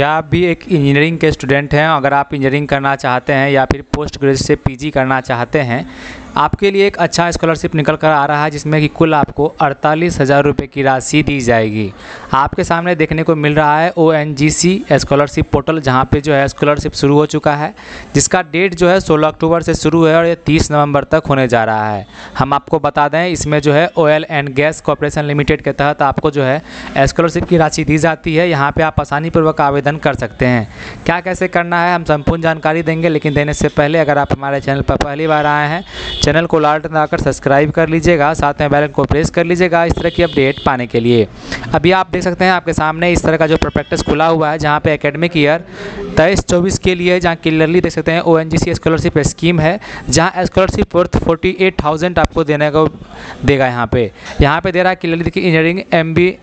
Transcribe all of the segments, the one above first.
क्या आप भी एक इंजीनियरिंग के स्टूडेंट हैं? अगर आप इंजीनियरिंग करना चाहते हैं या फिर पोस्ट ग्रेजुएट से पीजी करना चाहते हैं, आपके लिए एक अच्छा स्कॉलरशिप निकल कर आ रहा है जिसमें कि कुल आपको 48,000 रुपये की राशि दी जाएगी। आपके सामने देखने को मिल रहा है ONGC स्कॉलरशिप पोर्टल, जहां पे जो है स्कॉलरशिप शुरू हो चुका है, जिसका डेट जो है 16 अक्टूबर से शुरू है और ये 30 नवंबर तक होने जा रहा है। हम आपको बता दें, इसमें जो है oil and gas corporation limited के तहत आपको जो है स्कॉलरशिप की राशि दी जाती है। यहाँ पर आप आसानीपूर्वक आवेदन कर सकते हैं। क्या कैसे करना है हम संपूर्ण जानकारी देंगे, लेकिन देने से पहले अगर आप हमारे चैनल पर पहली बार आए हैं, चैनल को लाल बटन आकर सब्सक्राइब कर लीजिएगा, साथ में बेल आइकन को प्रेस कर लीजिएगा इस तरह की अपडेट पाने के लिए। अभी आप देख सकते हैं आपके सामने इस तरह का जो प्रैक्टिस खुला हुआ है, जहां पे एकेडमिक ईयर 23-24 के लिए, जहां क्लियरली देख सकते हैं ONGC स्कॉलरशिप स्कीम है, जहां स्कॉलरशिप वर्थ 48,000 आपको देने को देगा। यहाँ पे दे रहा है क्लियरली देखिए, engineering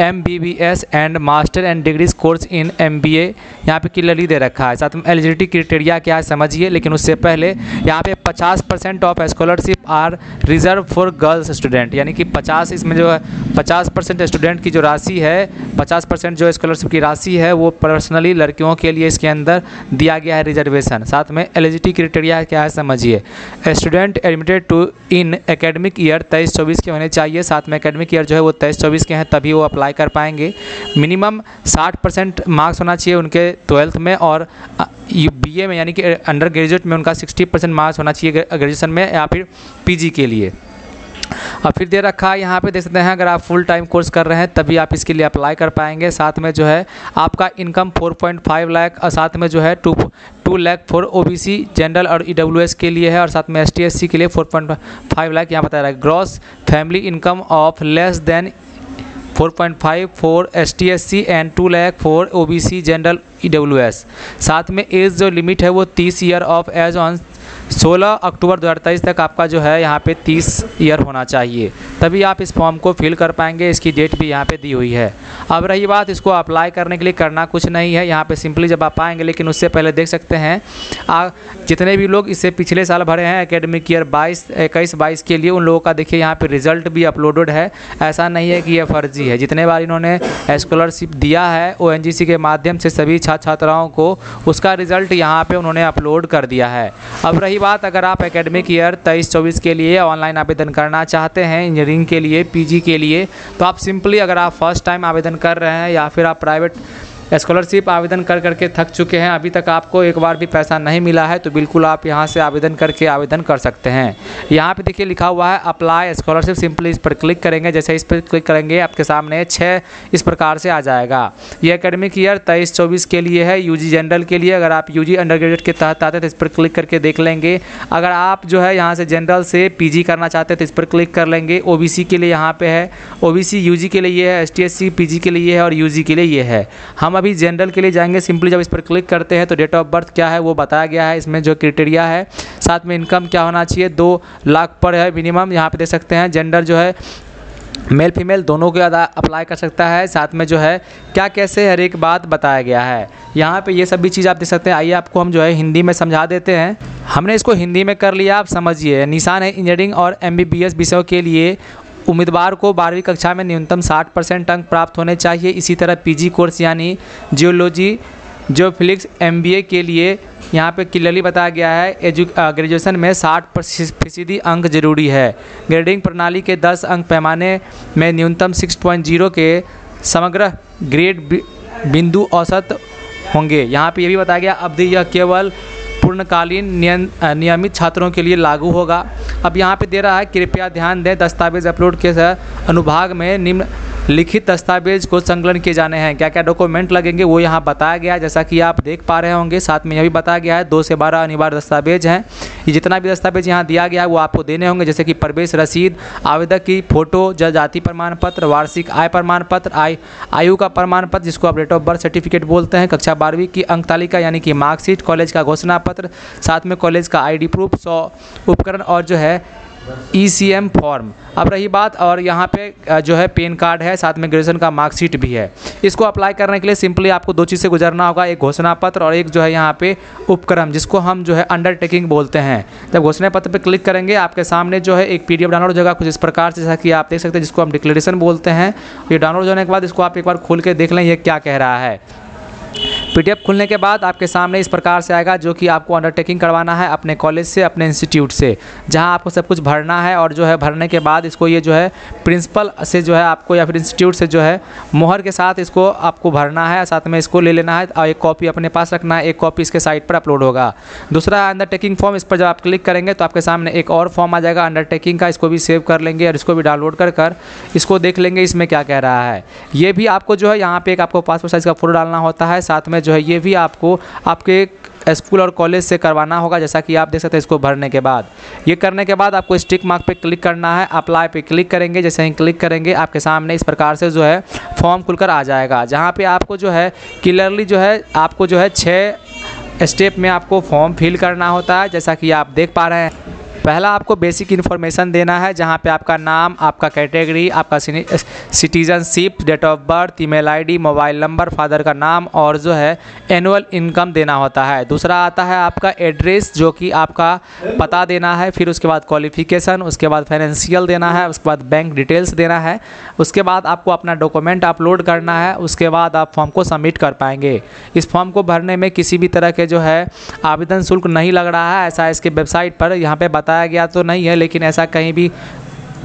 MBBS and master and degree course in MBA, यहाँ पे क्लियरली दे रखा है। साथ में एलिजिबिलिटी क्राइटेरिया क्या है समझिए, लेकिन उससे पहले यहाँ पे 50% off scholarship are reserve for girls student, यानी कि 50 इसमें जो है 50% स्टूडेंट की जो राशि है, 50% जो स्कॉलरशिप की राशि है वो पर्सनली लड़कियों के लिए इसके अंदर दिया गया है रिजर्वेशन। साथ में एलिजिबिलिटी क्राइटेरिया क्या है समझिए, student admitted to in academic year 23-24 के होने चाहिए। साथ में एकेडमिक ईयर जो है वो 23-24 के हैं, तभी वो अप्लाई कर पाएंगे। मिनिमम 60% मार्क्स होना चाहिए उनके 12th में, और BA में यानी कि अंडर ग्रेजुएट में उनका 60% मार्क्स होना चाहिए ग्रेजुएशन में या फिर PG के लिए। और फिर दे रखा है यहाँ पे देख सकते हैं, अगर आप फुल टाइम कोर्स कर रहे हैं तभी आप इसके लिए अप्लाई कर पाएंगे। साथ में जो है आपका इनकम 4.5 लाख और साथ में जो है 2 लाख फॉर OBC जनरल और EWS के लिए है, और साथ में ST SC के लिए 4.5 लाख यहाँ बता रहा है। Gross family income of less than 4.5 for ST SC and 2 lakh for OBC general EWS। साथ में एज जो लिमिट है वो 30 ईयर ऑफ एज ऑन 16 अक्टूबर 2023 तक आपका जो है यहाँ पे 30 ईयर होना चाहिए, तभी आप इस फॉर्म को फिल कर पाएंगे। इसकी डेट भी यहाँ पे दी हुई है। अब रही बात इसको अप्लाई करने के लिए, करना कुछ नहीं है यहाँ पे, सिंपली जब आप आएंगे, लेकिन उससे पहले देख सकते हैं जितने भी लोग इससे पिछले साल भरे हैं एकेडमिक ईयर 21-22 के लिए, उन लोगों का देखिए यहाँ पर रिजल्ट भी अपलोडेड है। ऐसा नहीं है कि यह फर्जी है। जितने बार इन्होंने स्कॉलरशिप दिया है ONGC के माध्यम से सभी छात्र छात्राओं को, उसका रिजल्ट यहाँ पर उन्होंने अपलोड कर दिया है। अब रही बात, अगर आप एकेडमिक ईयर 23-24 के लिए ऑनलाइन आवेदन करना चाहते हैं इंजीनियरिंग के लिए, PG के लिए, तो आप सिंपली अगर आप फर्स्ट टाइम आवेदन कर रहे हैं या फिर आप प्राइवेट स्कॉलरशिप आवेदन कर करके थक चुके हैं, अभी तक आपको एक बार भी पैसा नहीं मिला है, तो बिल्कुल आप यहां से आवेदन कर सकते हैं। यहां पे देखिए लिखा हुआ है अप्लाई स्कॉलरशिप, सिंपली इस पर क्लिक करेंगे। जैसे इस पर क्लिक करेंगे आपके सामने 6 इस प्रकार से आ जाएगा। ये एकेडमिक ईयर 23-24 के लिए है, UG जनरल के लिए। अगर आप UG अंडर ग्रेजुएट के तहत आते हैं तो इस पर क्लिक करके देख लेंगे। अगर आप जो है यहाँ से जनरल से PG करना चाहते हैं तो इस पर क्लिक कर लेंगे। OBC के लिए यहाँ पर है, OBC UG के लिए ये है, ST SC PG के लिए है और UG के लिए ये है। हम अभी जनरल के लिए जाएंगे। सिंपली जब इस पर क्लिक करते हैं तो डेट ऑफ बर्थ क्या है वो बताया गया है, इसमें जो क्राइटेरिया है। साथ में इनकम क्या होना चाहिए, 2 लाख पर है मिनिमम, यहाँ पे दे सकते हैं। जेंडर जो है मेल फीमेल दोनों के अप्लाई कर सकता है। साथ में जो है क्या कैसे हर एक बात बताया गया है यहाँ पे, ये सभी चीज़ आप देख सकते हैं। आइए आपको हम जो है हिंदी में समझा देते हैं। हमने इसको हिंदी में कर लिया, आप समझिए। निशान है इंजीनियरिंग और MBBS विषयों के लिए उम्मीदवार को 12वीं कक्षा में न्यूनतम 60% अंक प्राप्त होने चाहिए। इसी तरह PG कोर्स यानी जियोलॉजी जियोफिजिक्स MBA के लिए यहाँ पे क्लियरली बताया गया है ग्रेजुएशन में 60% अंक जरूरी है। ग्रेडिंग प्रणाली के 10 अंक पैमाने में न्यूनतम 6.0 के समग्र ग्रेड बिंदु औसत होंगे। यहाँ पे ये भी बताया गया अवधि यह केवल पूर्णकालीन नियमित छात्रों के लिए लागू होगा। अब यहाँ पे दे रहा है कृपया ध्यान दें, दस्तावेज अपलोड के अनुभाग में निम्नलिखित दस्तावेज को संकलन किए जाने हैं। क्या क्या डॉक्यूमेंट लगेंगे वो यहाँ बताया गया है, जैसा कि आप देख पा रहे होंगे। साथ में यह भी बताया गया है 2 से 12 अनिवार्य दस्तावेज हैं। ये जितना भी दस्तावेज यहाँ दिया गया है वो आपको देने होंगे, जैसे कि प्रवेश रसीद, आवेदक की फ़ोटो, जाति प्रमाण पत्र, वार्षिक आय प्रमाण पत्र, आयु का प्रमाण पत्र जिसको आप डेट ऑफ बर्थ सर्टिफिकेट बोलते हैं, कक्षा 12वीं की अंक तालिका यानी कि मार्कशीट, कॉलेज का घोषणा पत्र, साथ में कॉलेज का ID प्रूफ, 100 उपकरण और जो है ECM फॉर्म। अब रही बात, और यहाँ पे जो है पैन कार्ड है, साथ में ग्रेजुएशन का मार्कशीट भी है। इसको अप्लाई करने के लिए सिंपली आपको 2 चीज़ से गुजरना होगा, एक घोषणा पत्र और एक जो है यहाँ पे उपक्रम, जिसको हम जो है अंडरटेकिंग बोलते हैं। जब घोषणा पत्र पे क्लिक करेंगे आपके सामने जो है एक PDF डाउनलोड हो जाएगा कुछ इस प्रकार से, जैसा कि आप देख सकते हैं, जिसको हम डिक्लेरेशन बोलते हैं। ये डाउनलोड होने के बाद इसको आप एक बार खोल के देख लें ये क्या कह रहा है। पीडीएफ खुलने के बाद आपके सामने इस प्रकार से आएगा, जो कि आपको अंडरटेकिंग करवाना है अपने कॉलेज से, अपने इंस्टीट्यूट से, जहां आपको सब कुछ भरना है। और जो है भरने के बाद इसको ये जो है प्रिंसिपल से जो है आपको या फिर इंस्टीट्यूट से जो है मोहर के साथ इसको आपको भरना है, साथ में इसको ले लेना है और एक कॉपी अपने पास रखना है। एक कॉपी इसके साइट पर अपलोड होगा। दूसरा अंडरटेकिंग फॉर्म, इस पर जब आप क्लिक करेंगे तो आपके सामने एक और फॉर्म आ जाएगा अंडरटेकिंग का। इसको भी सेव कर लेंगे और इसको भी डाउनलोड कर इसको देख लेंगे इसमें क्या कह रहा है। ये भी आपको जो है यहाँ पर एक आपको पासपोर्ट साइज़ का फोटो डालना होता है, साथ में जो है ये भी आपको आपके स्कूल और कॉलेज से करवाना होगा, जैसा कि आप देख सकते हैं। इसको भरने के बाद ये करने के बाद आपको स्टिक मार्क पे क्लिक करना है, अप्लाई पे क्लिक करेंगे। जैसे ही क्लिक करेंगे आपके सामने इस प्रकार से जो है फॉर्म खुलकर आ जाएगा, जहाँ पे आपको जो है क्लियरली जो है आपको जो है 6 स्टेप में आपको फॉर्म फिल करना होता है, जैसा कि आप देख पा रहे हैं। पहला आपको बेसिक इन्फॉर्मेशन देना है, जहाँ पे आपका नाम, आपका कैटेगरी, आपका citizenship, date of birth, email ID, mobile number, father का नाम और जो है एनुअल इनकम देना होता है। दूसरा आता है आपका एड्रेस, जो कि आपका पता देना है। फिर उसके बाद क्वालिफिकेशन, उसके बाद फाइनेंशियल देना है, उसके बाद बैंक डिटेल्स देना है। उसके बाद आपको अपना डॉक्यूमेंट अपलोड करना है, उसके बाद आप फॉर्म को सबमिट कर पाएंगे। इस फॉर्म को भरने में किसी भी तरह के जो है आवेदन शुल्क नहीं लग रहा है, ऐसा इसके वेबसाइट पर यहाँ पर बताया गया तो नहीं है, लेकिन ऐसा कहीं भी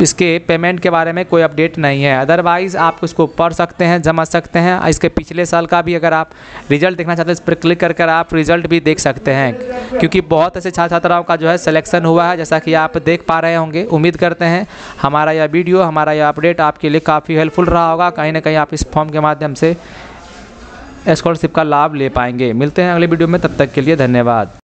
इसके पेमेंट के बारे में कोई अपडेट नहीं है। अदरवाइज़ आप इसको पढ़ सकते हैं, समझ सकते हैं। इसके पिछले साल का भी अगर आप रिजल्ट देखना चाहते हैं, इस पर क्लिक कर कर आप रिजल्ट भी देख सकते हैं, क्योंकि बहुत ऐसे छात्र छात्राओं का जो है सिलेक्शन हुआ है, जैसा कि आप देख पा रहे होंगे। उम्मीद करते हैं हमारा यह वीडियो, हमारा यह अपडेट आपके लिए काफ़ी हेल्पफुल रहा होगा। कहीं ना कहीं आप इस फॉर्म के माध्यम से स्कॉलरशिप का लाभ ले पाएंगे। मिलते हैं अगले वीडियो में, तब तक के लिए धन्यवाद।